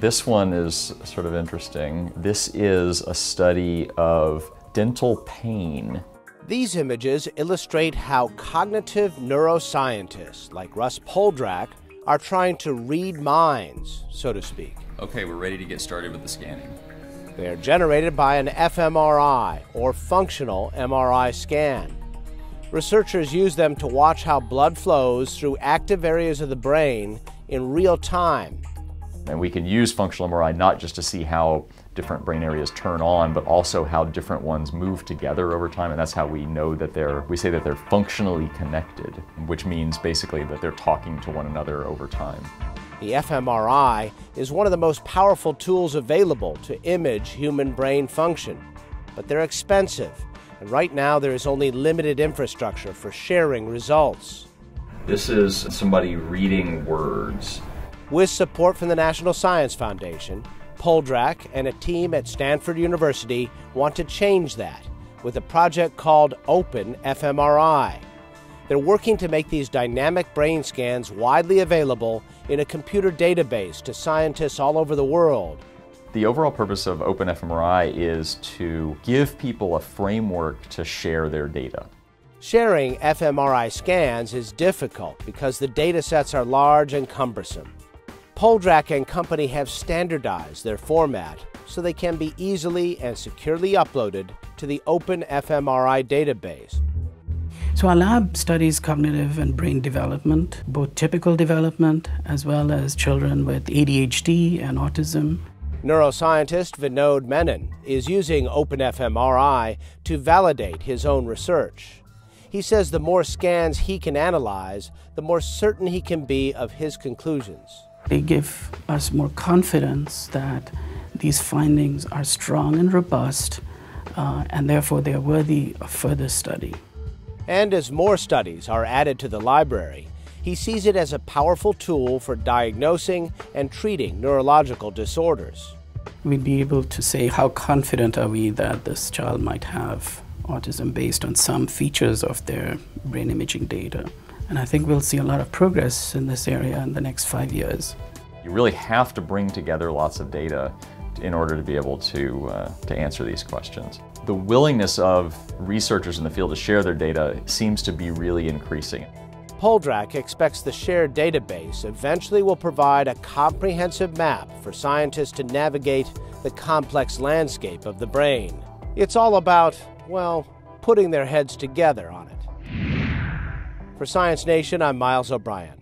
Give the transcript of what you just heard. This one is sort of interesting. This is a study of dental pain. These images illustrate how cognitive neuroscientists like Russ Poldrack are trying to read minds, so to speak. Okay, we're ready to get started with the scanning. They are generated by an fMRI, or functional MRI scan. Researchers use them to watch how blood flows through active areas of the brain in real time. And we can use functional MRI not just to see how different brain areas turn on, but also how different ones move together over time, and that's how we know that we say that they're functionally connected, which means basically that they're talking to one another over time. The fMRI is one of the most powerful tools available to image human brain function, but they're expensive, and right now there is only limited infrastructure for sharing results. This is somebody reading words. With support from the National Science Foundation, Poldrack and a team at Stanford University want to change that with a project called OpenfMRI. They're working to make these dynamic brain scans widely available in a computer database to scientists all over the world. The overall purpose of OpenfMRI is to give people a framework to share their data. Sharing fMRI scans is difficult because the data sets are large and cumbersome. Poldrack and company have standardized their format so they can be easily and securely uploaded to the OpenfMRI database. So our lab studies cognitive and brain development, both typical development as well as children with ADHD and autism. Neuroscientist Vinod Menon is using OpenfMRI to validate his own research. He says the more scans he can analyze, the more certain he can be of his conclusions. They give us more confidence that these findings are strong and robust, and therefore they are worthy of further study. And as more studies are added to the library, he sees it as a powerful tool for diagnosing and treating neurological disorders. We'd be able to say, how confident are we that this child might have autism based on some features of their brain imaging data. And I think we'll see a lot of progress in this area in the next 5 years. You really have to bring together lots of data in order to be able to answer these questions. The willingness of researchers in the field to share their data seems to be really increasing. Poldrack expects the shared database eventually will provide a comprehensive map for scientists to navigate the complex landscape of the brain. It's all about, well, putting their heads together on it. For Science Nation, I'm Miles O'Brien.